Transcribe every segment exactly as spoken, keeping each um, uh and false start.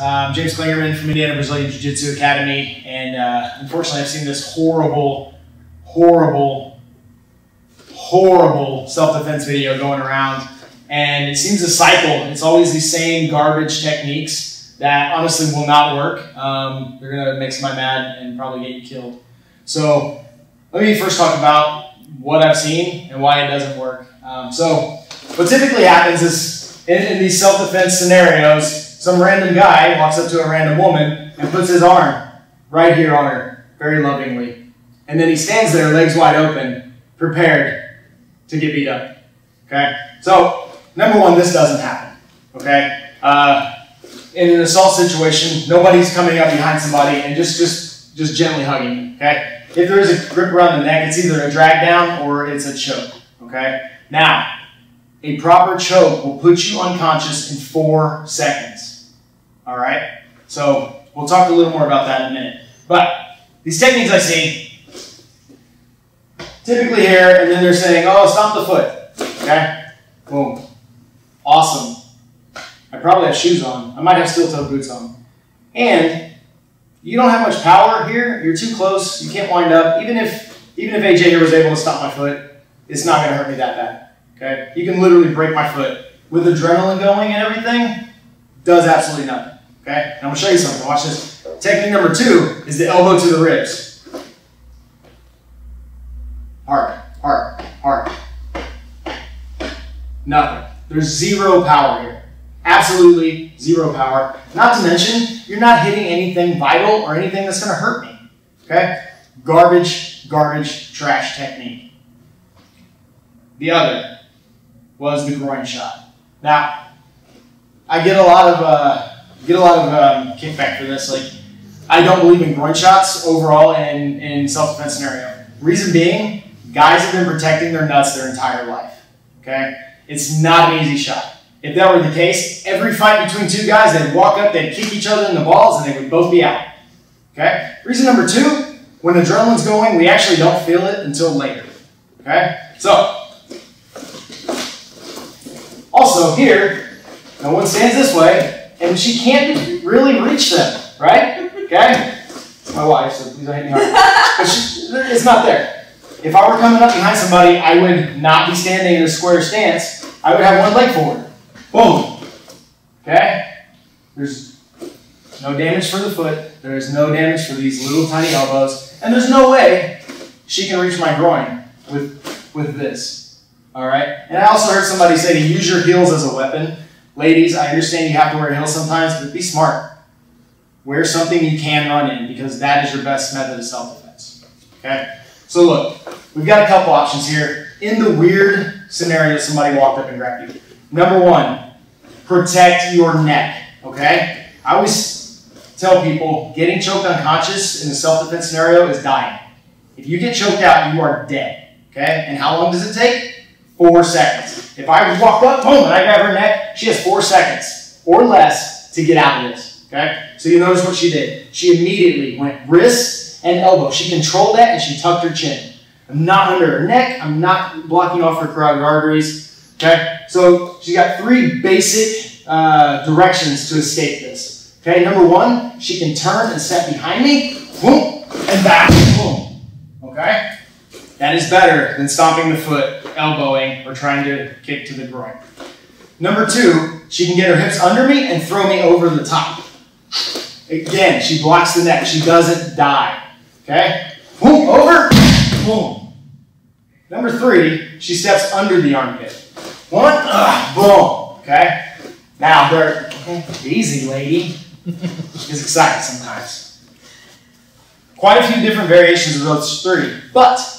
I'm James Clingerman from Indiana Brazilian Jiu-Jitsu Academy, and uh, unfortunately I've seen this horrible, horrible, horrible self-defense video going around, and it seems a cycle. It's always these same garbage techniques that honestly will not work. Um, they're going to make somebody mad and probably get you killed. So let me first talk about what I've seen and why it doesn't work. Um, so what typically happens is in, in these self-defense scenarios, some random guy walks up to a random woman and puts his arm right here on her, very lovingly. And then he stands there, legs wide open, prepared to get beat up, okay? So, number one, this doesn't happen, okay? Uh, in an assault situation, nobody's coming up behind somebody and just, just, just gently hugging them, okay? If there is a grip around the neck, it's either a drag down or it's a choke, okay? Now, a proper choke will put you unconscious in four seconds. All right, so we'll talk a little more about that in a minute. But these techniques I see, typically here, and then they're saying, oh, stomp the foot, okay? Boom, awesome. I probably have shoes on. I might have steel-toed boots on. And you don't have much power here. You're too close. You can't wind up. Even if, even if A J here was able to stomp my foot, it's not gonna hurt me that bad, okay? You can literally break my foot. With adrenaline going and everything, does absolutely nothing. Okay, now I'm going to show you something. Watch this. Technique number two is the elbow to the ribs. Hard, hard, hard. Nothing. There's zero power here. Absolutely zero power. Not to mention, you're not hitting anything vital or anything that's going to hurt me. Okay? Garbage, garbage, trash technique. The other was the groin shot. Now, I get a lot of... Uh, get a lot of um, kickback for this. Like, I don't believe in groin shots overall in, in self-defense scenario. Reason being, guys have been protecting their nuts their entire life, okay? It's not an easy shot. If that were the case, every fight between two guys, they'd walk up, they'd kick each other in the balls, and they would both be out, okay? Reason number two, when adrenaline's going, we actually don't feel it until later, okay? So, also here, no one stands this way, and she can't really reach them, right? Okay? It's my wife, so please don't hit me hard. But she, it's not there. If I were coming up behind somebody, I would not be standing in a square stance. I would have one leg forward. Boom. Okay? There's no damage for the foot. There is no damage for these little tiny elbows. And there's no way she can reach my groin with, with this. All right? And I also heard somebody say to use your heels as a weapon. Ladies, I understand you have to wear heels sometimes, but be smart. Wear something you can run in, because that is your best method of self-defense, okay? So look, we've got a couple options here. In the weird scenario, somebody walked up and grabbed you. Number one, protect your neck, okay? I always tell people, getting choked unconscious in a self-defense scenario is dying. If you get choked out, you are dead, okay? And how long does it take? Four seconds. If I walk up, boom, and I grab her neck, she has four seconds or less to get out of this, okay? So you notice what she did. She immediately went wrist and elbow. She controlled that and she tucked her chin. I'm not under her neck. I'm not blocking off her carotid arteries, okay? So she's got three basic uh, directions to escape this, okay? Number one, she can turn and step behind me, boom, and back, boom, okay? That is better than stomping the foot, elbowing, or trying to kick to the groin. Number two, she can get her hips under me and throw me over the top. Again, she blocks the neck. She doesn't die, okay? Boom, over, boom. Number three, she steps under the armpit. One, uh, boom, okay? Now, they're, okay, easy, lady. She's excited sometimes. Quite a few different variations of those three, but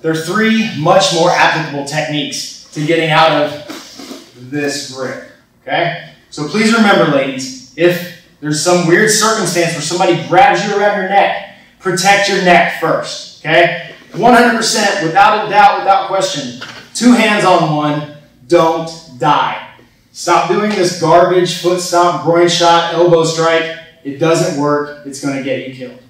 there are three much more applicable techniques to getting out of this grip, okay? So please remember, ladies, if there's some weird circumstance where somebody grabs you around your neck, protect your neck first, okay? one hundred percent, without a doubt, without question, two hands on one, don't die. Stop doing this garbage foot stomp, groin shot, elbow strike. It doesn't work. It's going to get you killed.